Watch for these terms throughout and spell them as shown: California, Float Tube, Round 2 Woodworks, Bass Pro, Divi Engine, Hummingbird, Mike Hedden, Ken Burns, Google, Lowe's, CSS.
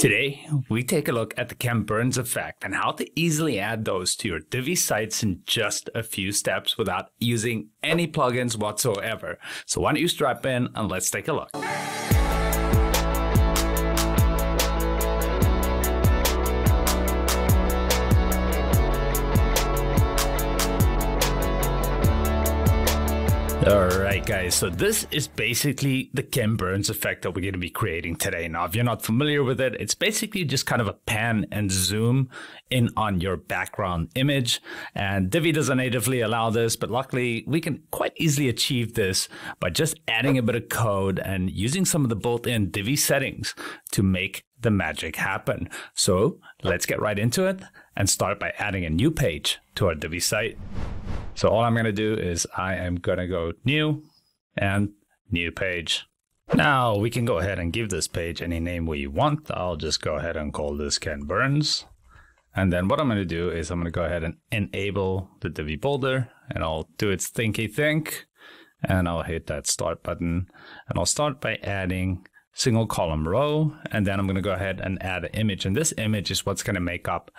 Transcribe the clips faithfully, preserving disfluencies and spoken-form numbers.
Today, we take a look at the Ken Burns effect and how to easily add those to your Divi sites in just a few steps without using any plugins whatsoever. So why don't you strap in and let's take a look. Alright guys, so this is basically the Ken Burns effect that we're going to be creating today. Now if you're not familiar with it, it's basically just kind of a pan and zoom in on your background image. And Divi doesn't natively allow this, but luckily we can quite easily achieve this by just adding a bit of code and using some of the built-in Divi settings to make the magic happen. So let's get right into it and start by adding a new page to our Divi site. So all I'm going to do is I am going to go new and new page. Now we can go ahead and give this page any name we want. I'll just go ahead and call this Ken Burns. And then what I'm going to do is I'm going to go ahead and enable the Divi builder and I'll do its thinky think. And I'll hit that start button and I'll start by adding single column row, and then I'm going to go ahead and add an image, and this image is what's going to make up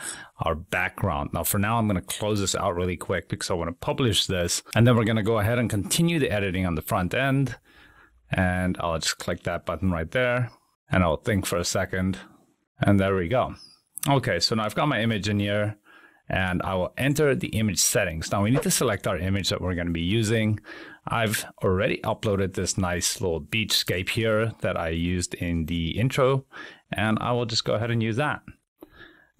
our background. Now for now I'm going to close this out really quick because I want to publish this, and then we're going to go ahead and continue the editing on the front end, and I'll just click that button right there and I'll think for a second, and there we go. Okay, so now I've got my image in here and I will enter the image settings. Now we need to select our image that we're going to be using. I've already uploaded this nice little beachscape here that I used in the intro, and I will just go ahead and use that.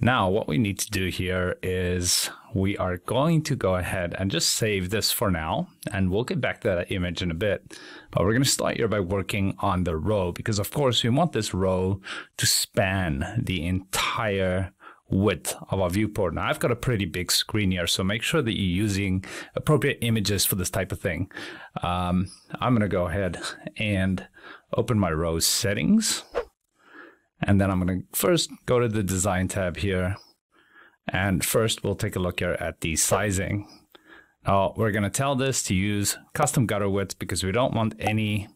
Now what we need to do here is we are going to go ahead and just save this for now, and we'll get back to that image in a bit. But we're going to start here by working on the row, because of course we want this row to span the entire width of our viewport. Now I've got a pretty big screen here, so make sure that you're using appropriate images for this type of thing. Um, I'm going to go ahead and open my row settings, and then I'm going to first go to the design tab here, and first we'll take a look here at the sizing. Now we're going to tell this to use custom gutter width because we don't want any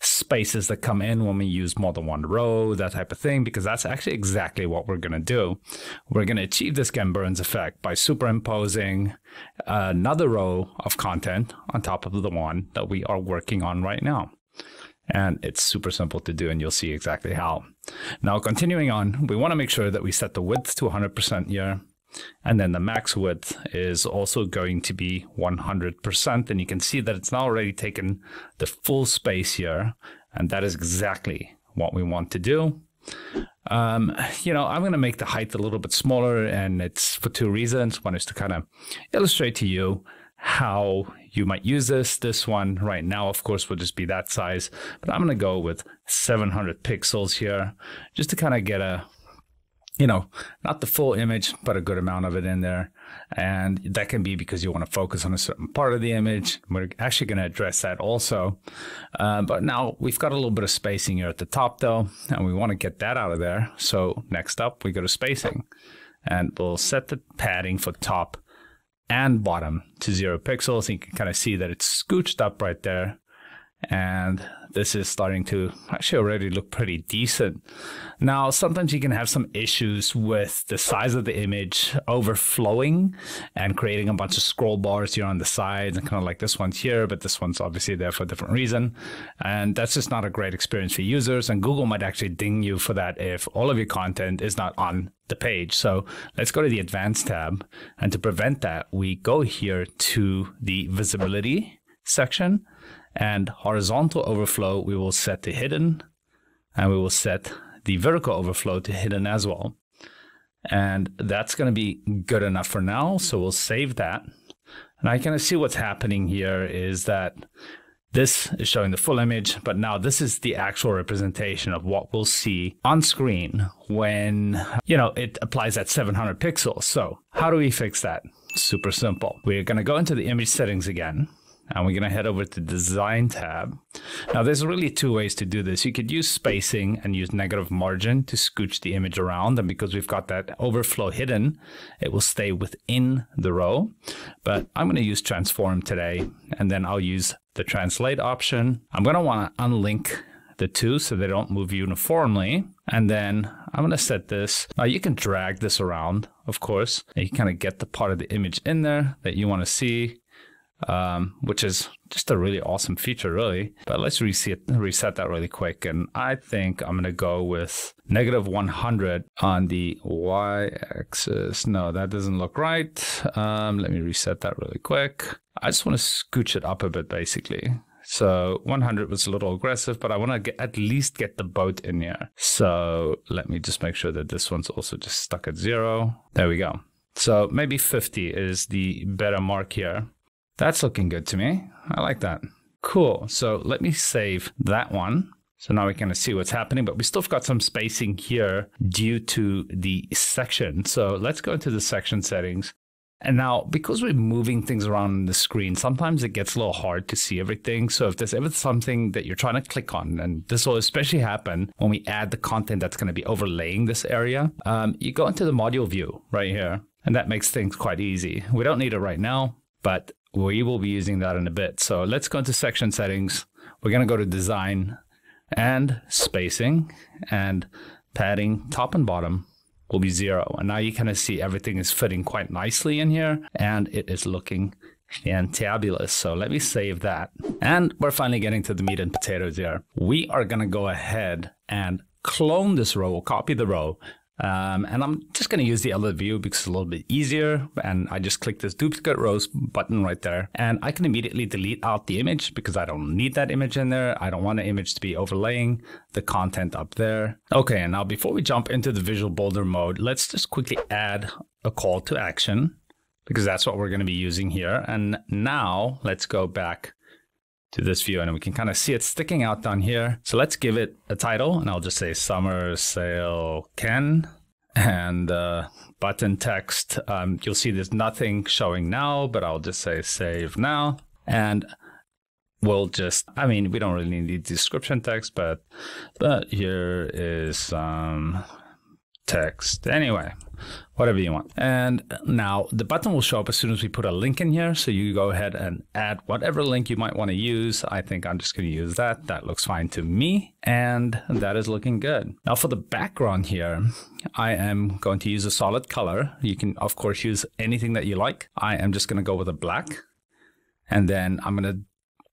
spaces that come in when we use more than one row, that type of thing, because that's actually exactly what we're going to do. We're going to achieve this Ken Burns effect by superimposing another row of content on top of the one that we are working on right now. And it's super simple to do, and you'll see exactly how. Now continuing on, we want to make sure that we set the width to one hundred percent here. And then the max width is also going to be one hundred percent. And you can see that it's now already taken the full space here. And that is exactly what we want to do. Um, you know, I'm going to make the height a little bit smaller, and it's for two reasons. One is to kind of illustrate to you how you might use this. This one right now, of course, will just be that size. But I'm going to go with seven hundred pixels here just to kind of get a, you know, not the full image, but a good amount of it in there. And that can be because you want to focus on a certain part of the image. We're actually going to address that also. Uh, but now we've got a little bit of spacing here at the top though, and we want to get that out of there. So next up, we go to spacing, and we'll set the padding for top and bottom to zero pixels. And you can kind of see that it's scooched up right there. And this is starting to actually already look pretty decent. Now, sometimes you can have some issues with the size of the image overflowing and creating a bunch of scroll bars here on the sides, and kind of like this one's here, but this one's obviously there for a different reason. And that's just not a great experience for users. And Google might actually ding you for that if all of your content is not on the page. So let's go to the Advanced tab. And to prevent that, we go here to the Visibility section. And horizontal overflow, we will set to hidden, and we will set the vertical overflow to hidden as well. And that's going to be good enough for now. So we'll save that. And I kind of see what's happening here is that this is showing the full image, but now this is the actual representation of what we'll see on screen when, you know, it applies that seven hundred pixels. So how do we fix that? Super simple. We're going to go into the image settings again. And we're going to head over to design tab. Now there's really two ways to do this. You could use spacing and use negative margin to scooch the image around. And because we've got that overflow hidden, it will stay within the row. But I'm going to use transform today, and then I'll use the translate option. I'm going to want to unlink the two so they don't move uniformly. And then I'm going to set this. Now you can drag this around, of course, and you kind of get the part of the image in there that you want to see, um, which is just a really awesome feature, really. But let's reset, reset that really quick. And I think I'm going to go with negative one hundred on the y-axis. No, that doesn't look right. Um, let me reset that really quick. I just want to scooch it up a bit, basically. So one hundred was a little aggressive, but I want to get, at least get the boat in here. So let me just make sure that this one's also just stuck at zero. There we go. So maybe fifty is the better mark here. That's looking good to me. I like that. Cool. So let me save that one. So now we kind of see what's happening, but we still have got some spacing here due to the section. So let's go into the section settings. And now, because we're moving things around on the screen, sometimes it gets a little hard to see everything. So if there's ever something that you're trying to click on, and this will especially happen when we add the content that's going to be overlaying this area, um, you go into the module view right here, and that makes things quite easy. We don't need it right now, but we will be using that in a bit. So let's go into section settings. We're going to go to design and spacing, and padding top and bottom will be zero. And now you kind of see everything is fitting quite nicely in here, and it is looking fantabulous. So let me save that. And we're finally getting to the meat and potatoes here. We are gonna go ahead and clone this row, we'll copy the row. Um, and I'm just gonna use the other view because it's a little bit easier. And I just click this duplicate rows button right there. And I can immediately delete out the image because I don't need that image in there. I don't want the image to be overlaying the content up there. Okay, and now before we jump into the visual builder mode, let's just quickly add a call to action because that's what we're gonna be using here. And now let's go back to this view, and we can kind of see it sticking out down here. So let's give it a title, and I'll just say Summer Sale Ken, and uh, button text. Um, you'll see there's nothing showing now, but I'll just say save now. And we'll just, I mean, we don't really need description text, but, but here is some um, text. Anyway, whatever you want. And now the button will show up as soon as we put a link in here. So you go ahead and add whatever link you might want to use. I think I'm just going to use that. That looks fine to me. And that is looking good. Now for the background here, I am going to use a solid color. You can, of course, use anything that you like. I am just going to go with a black. And then I'm going to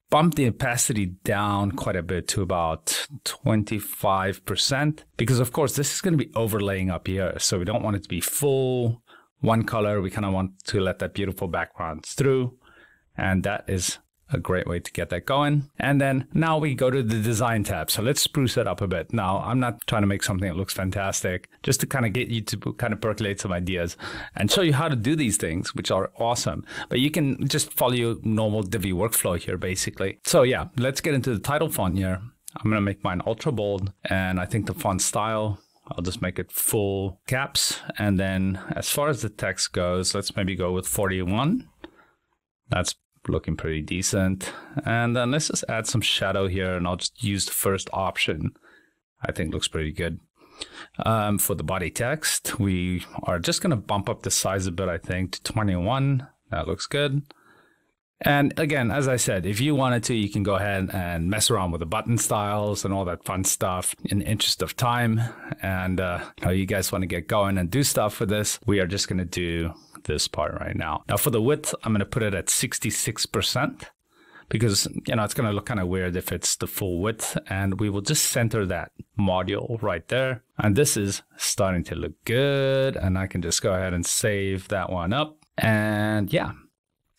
bump the opacity down quite a bit to about twenty-five percent because, of course, this is going to be overlaying up here. So we don't want it to be full one color. We kind of want to let that beautiful background through. And that is a great way to get that going. And then now we go to the design tab. So let's spruce that up a bit. Now, I'm not trying to make something that looks fantastic, just to kind of get you to kind of percolate some ideas and show you how to do these things, which are awesome. But you can just follow your normal Divi workflow here, basically. So yeah, let's get into the title font here. I'm gonna make mine ultra bold, and I think the font style, I'll just make it full caps. And then as far as the text goes, let's maybe go with forty-one. That's looking pretty decent. And then let's just add some shadow here, and I'll just use the first option. I think looks pretty good. Um, for the body text, we are just going to bump up the size a bit, I think, to twenty-one. That looks good. And again, as I said, if you wanted to, you can go ahead and mess around with the button styles and all that fun stuff in the interest of time. And uh, how you guys want to get going and do stuff with this, we are just going to do this part right now. Now for the width, I'm going to put it at sixty-six percent because, you know, it's going to look kind of weird if it's the full width, and we will just center that module right there. And this is starting to look good, and I can just go ahead and save that one up. And yeah.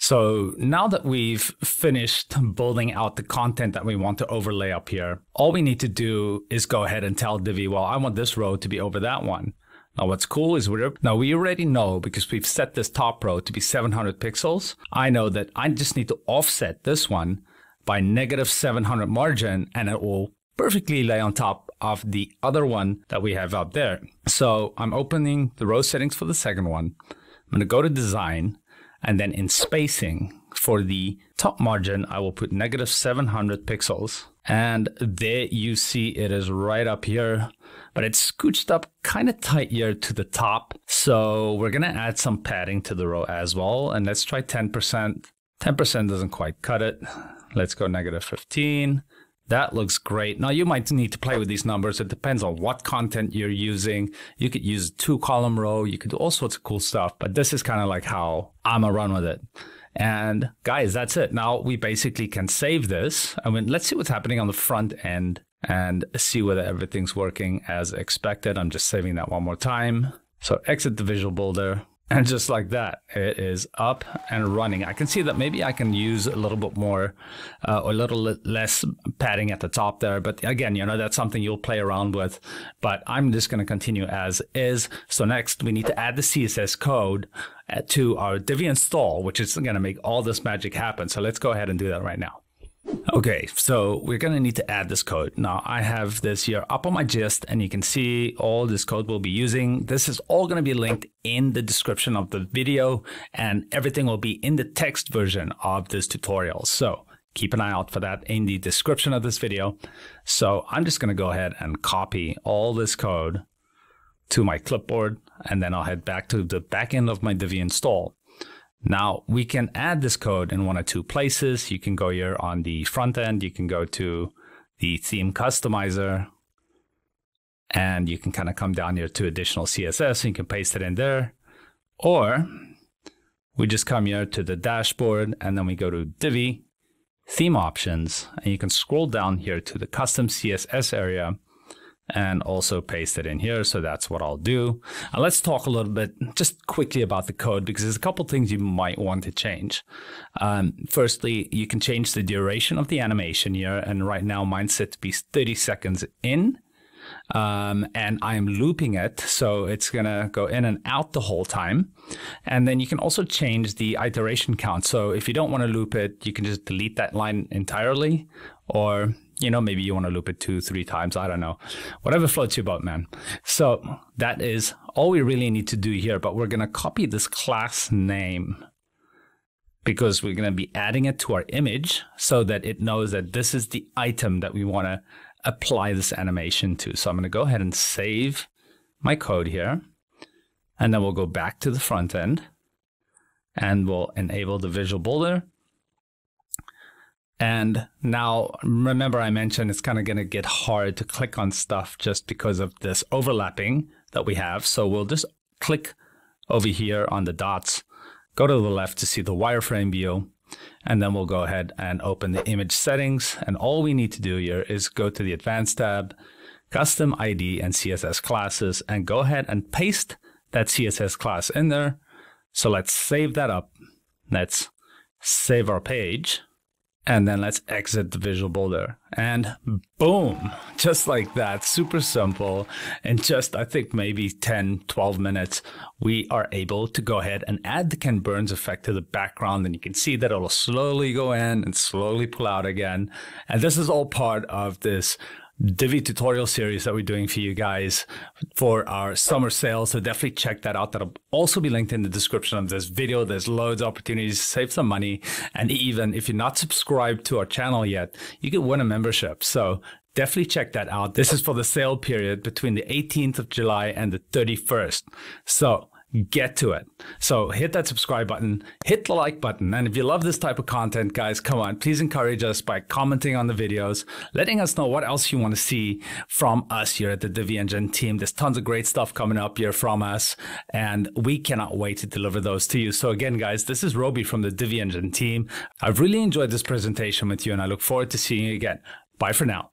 So now that we've finished building out the content that we want to overlay up here, all we need to do is go ahead and tell Divi, well, I want this row to be over that one. Now what's cool is we're, now we already know because we've set this top row to be seven hundred pixels. I know that I just need to offset this one by negative seven hundred margin, and it will perfectly lay on top of the other one that we have up there. So I'm opening the row settings for the second one. I'm going to go to design, and then in spacing for the top margin, I will put negative seven hundred pixels. And there you see it is right up here, but it's scooched up kind of tight here to the top. So we're going to add some padding to the row as well. And let's try ten percent. ten percent doesn't quite cut it. Let's go negative fifteen. That looks great. Now you might need to play with these numbers. It depends on what content you're using. You could use two column row. You could do all sorts of cool stuff, but this is kind of like how I'm gonna run with it. And guys, that's it. Now we basically can save this. I mean, let's see what's happening on the front end and see whether everything's working as expected. I'm just saving that one more time. So exit the visual builder. And just like that, it is up and running. I can see that maybe I can use a little bit more uh, or a little less padding at the top there. But again, you know, that's something you'll play around with. But I'm just going to continue as is. So next, we need to add the C S S code to our Divi install, which is going to make all this magic happen. So let's go ahead and do that right now. Okay, so we're going to need to add this code. Now I have this here up on my gist, and you can see all this code we'll be using. This is all going to be linked in the description of the video, and everything will be in the text version of this tutorial. So keep an eye out for that in the description of this video. So I'm just going to go ahead and copy all this code to my clipboard, and then I'll head back to the back end of my Divi install. Now we can add this code in one or two places. You can go here on the front end, you can go to the theme customizer, and you can kind of come down here to additional C S S and you can paste it in there. Or we just come here to the dashboard and then we go to Divi, theme options, and you can scroll down here to the custom C S S area and also paste it in here. So that's what I'll do. And let's talk a little bit just quickly about the code, because there's a couple things you might want to change. Um, firstly, you can change the duration of the animation here. And right now mine's set to be thirty seconds in, um, and I'm looping it. So it's gonna go in and out the whole time. And then you can also change the iteration count. So if you don't wanna loop it, you can just delete that line entirely, or you know, maybe you want to loop it two, three times. I don't know. Whatever floats your boat, man. So that is all we really need to do here. But we're going to copy this class name, because we're going to be adding it to our image so that it knows that this is the item that we want to apply this animation to. So I'm going to go ahead and save my code here. And then we'll go back to the front end and we'll enable the visual builder. And now, remember I mentioned it's kind of going to get hard to click on stuff just because of this overlapping that we have. So we'll just click over here on the dots, go to the left to see the wireframe view, and then we'll go ahead and open the image settings. And all we need to do here is go to the advanced tab, custom I D and C S S classes, and go ahead and paste that C S S class in there. So let's save that up. Let's save our page. And then let's exit the visual builder, and boom, just like that, super simple. In just, I think maybe ten, twelve minutes, we are able to go ahead and add the Ken Burns effect to the background. And you can see that it'll slowly go in and slowly pull out again. And this is all part of this Divi tutorial series that we're doing for you guys for our summer sale. So definitely check that out. That'll also be linked in the description of this video. There's loads of opportunities to save some money. And even if you're not subscribed to our channel yet, you can win a membership. So definitely check that out. This is for the sale period between the eighteenth of July and the thirty-first. So get to it. So hit that subscribe button, hit the like button. And if you love this type of content, guys, come on, please encourage us by commenting on the videos, letting us know what else you want to see from us here at the Divi Engine team. There's tons of great stuff coming up here from us, and we cannot wait to deliver those to you. So again, guys, this is Roby from the Divi Engine team. I've really enjoyed this presentation with you, and I look forward to seeing you again. Bye for now.